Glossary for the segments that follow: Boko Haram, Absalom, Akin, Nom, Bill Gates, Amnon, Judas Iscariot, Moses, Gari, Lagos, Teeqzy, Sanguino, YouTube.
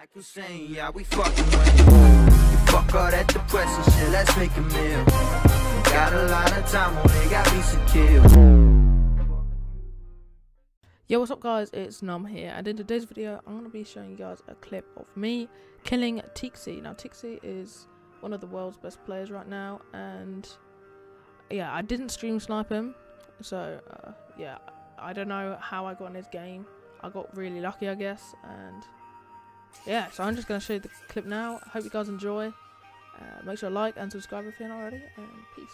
Like Hussein, yeah, we fucking win. Fuck all that depressing shit, let's make a meal. Got a lot of time on it, got me secure. Yo, what's up guys, it's Nom here, and in today's video I'm going to be showing you guys a clip of me killing Teeqzy. Now Teeqzy is one of the world's best players right now, and yeah, I didn't stream snipe him, so yeah, I don't know how I got in his game. I got really lucky I guess, and yeah, so I'm just going to show you the clip now. I hope you guys enjoy. Make sure to like and subscribe if you haven't already, and peace.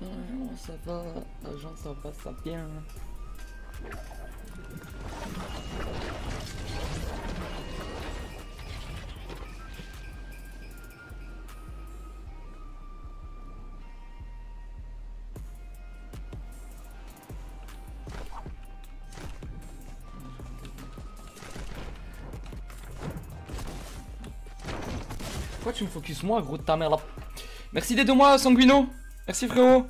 Bonjour, ça va? L'argent, ça va bien. Pourquoi tu me focus moi, gros de ta mère là? Merci des 2 mois, Sanguino. Merci frérot.